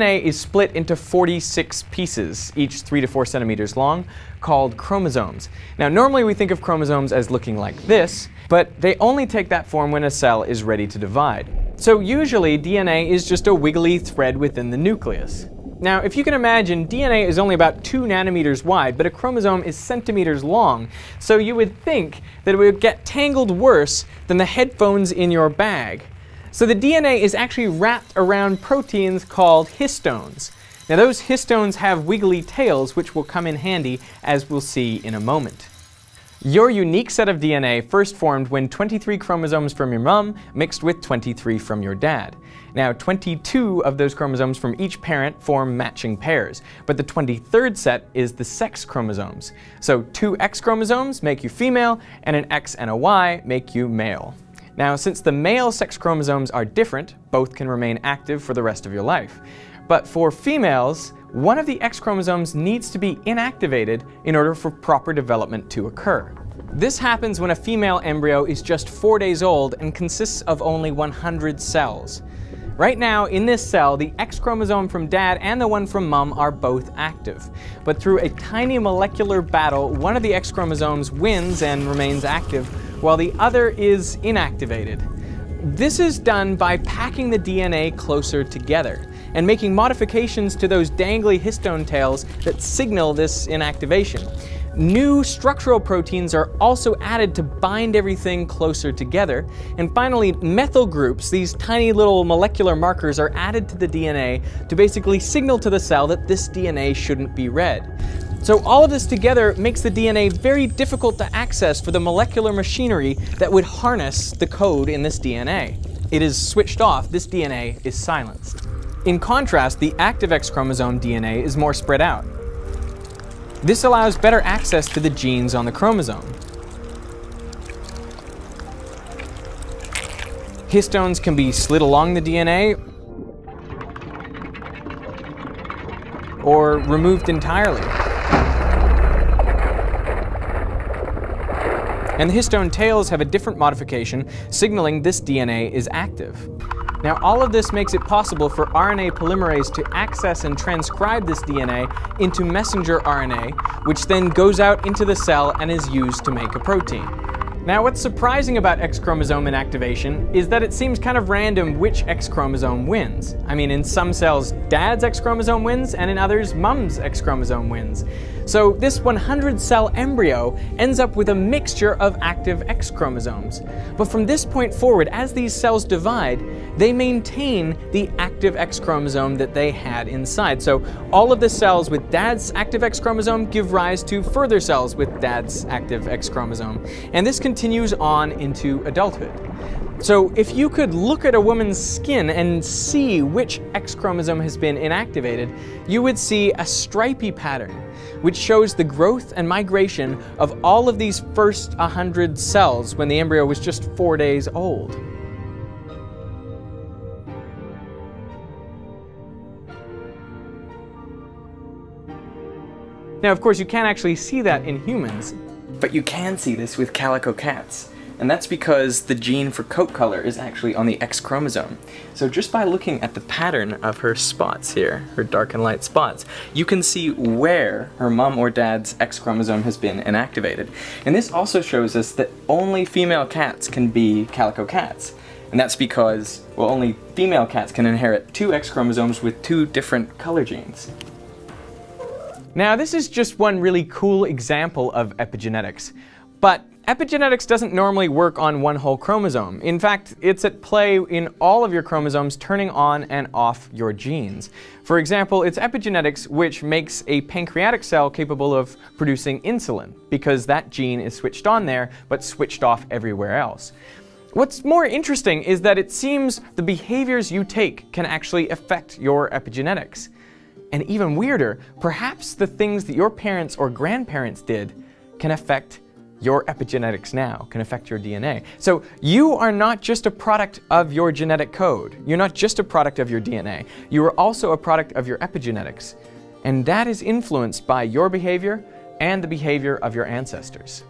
DNA is split into 46 pieces, each 3 to 4 centimeters long, called chromosomes. Now, normally we think of chromosomes as looking like this, but they only take that form when a cell is ready to divide. So usually DNA is just a wiggly thread within the nucleus. Now, if you can imagine, DNA is only about 2 nanometers wide, but a chromosome is centimeters long, so you would think that it would get tangled worse than the headphones in your bag. So the DNA is actually wrapped around proteins called histones. Now, those histones have wiggly tails, which will come in handy, as we'll see in a moment. Your unique set of DNA first formed when 23 chromosomes from your mom mixed with 23 from your dad. Now, 22 of those chromosomes from each parent form matching pairs, but the 23rd set is the sex chromosomes. So 2 X chromosomes make you female, and an X and a Y make you male. Now, since the male sex chromosomes are different, both can remain active for the rest of your life. But for females, one of the X chromosomes needs to be inactivated in order for proper development to occur. This happens when a female embryo is just 4 days old and consists of only 100 cells. Right now, in this cell, the X chromosome from dad and the one from mom are both active. But through a tiny molecular battle, one of the X chromosomes wins and remains active, while the other is inactivated. This is done by packing the DNA closer together and making modifications to those dangly histone tails that signal this inactivation. New structural proteins are also added to bind everything closer together. And finally, methyl groups, these tiny little molecular markers, are added to the DNA to basically signal to the cell that this DNA shouldn't be read. So all of this together makes the DNA very difficult to access for the molecular machinery that would harness the code in this DNA. It is switched off. This DNA is silenced. In contrast, the active X chromosome DNA is more spread out. This allows better access to the genes on the chromosome. Histones can be slid along the DNA or removed entirely. And the histone tails have a different modification, signaling this DNA is active. Now, all of this makes it possible for RNA polymerase to access and transcribe this DNA into messenger RNA, which then goes out into the cell and is used to make a protein. Now, what's surprising about X chromosome inactivation is that it seems kind of random which X chromosome wins. I mean, in some cells, dad's X chromosome wins, and in others, mom's X chromosome wins. So this 100-cell embryo ends up with a mixture of active X chromosomes. But from this point forward, as these cells divide, they maintain the active X chromosome that they had inside. So all of the cells with dad's active X chromosome give rise to further cells with dad's active X chromosome. And this continues on into adulthood. So if you could look at a woman's skin and see which X chromosome has been inactivated, you would see a stripy pattern, which shows the growth and migration of all of these first 100 cells when the embryo was just 4 days old. Now, of course, you can't actually see that in humans, but you can see this with calico cats. And that's because the gene for coat color is actually on the X chromosome. So just by looking at the pattern of her spots here, her dark and light spots, you can see where her mom or dad's X chromosome has been inactivated. And this also shows us that only female cats can be calico cats. And that's because, well, only female cats can inherit 2 X chromosomes with 2 different color genes. Now, this is just one really cool example of epigenetics, but epigenetics doesn't normally work on one whole chromosome. In fact, it's at play in all of your chromosomes turning on and off your genes. For example, it's epigenetics which makes a pancreatic cell capable of producing insulin, because that gene is switched on there, but switched off everywhere else. What's more interesting is that it seems the behaviors you take can actually affect your epigenetics. And even weirder, perhaps the things that your parents or grandparents did can affect your epigenetics now, can affect your DNA. So you are not just a product of your genetic code. You're not just a product of your DNA. You are also a product of your epigenetics. And that is influenced by your behavior and the behavior of your ancestors.